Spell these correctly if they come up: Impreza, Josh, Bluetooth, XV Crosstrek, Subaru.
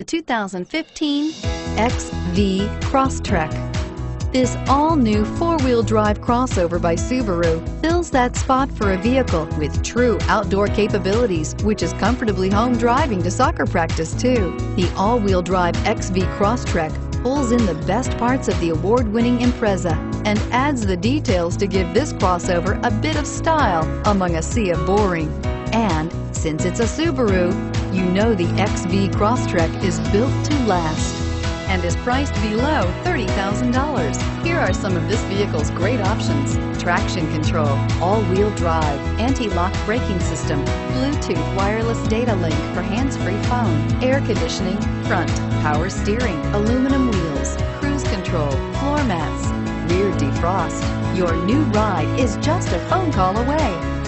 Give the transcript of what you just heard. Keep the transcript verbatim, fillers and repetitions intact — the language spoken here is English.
the two thousand fifteen X V Crosstrek. This all-new four-wheel drive crossover by Subaru fills that spot for a vehicle with true outdoor capabilities, which is comfortably home driving to soccer practice too. The all-wheel drive X V Crosstrek pulls in the best parts of the award-winning Impreza and adds the details to give this crossover a bit of style among a sea of boring. And since it's a Subaru, you know the X V Crosstrek is built to last and is priced below thirty thousand dollars. Here are some of this vehicle's great options: traction control, all-wheel drive, anti-lock braking system, Bluetooth wireless data link for hands-free phone, air conditioning, front, power steering, aluminum wheels, cruise control, floor mats, rear defrost. Your new ride is just a phone call away.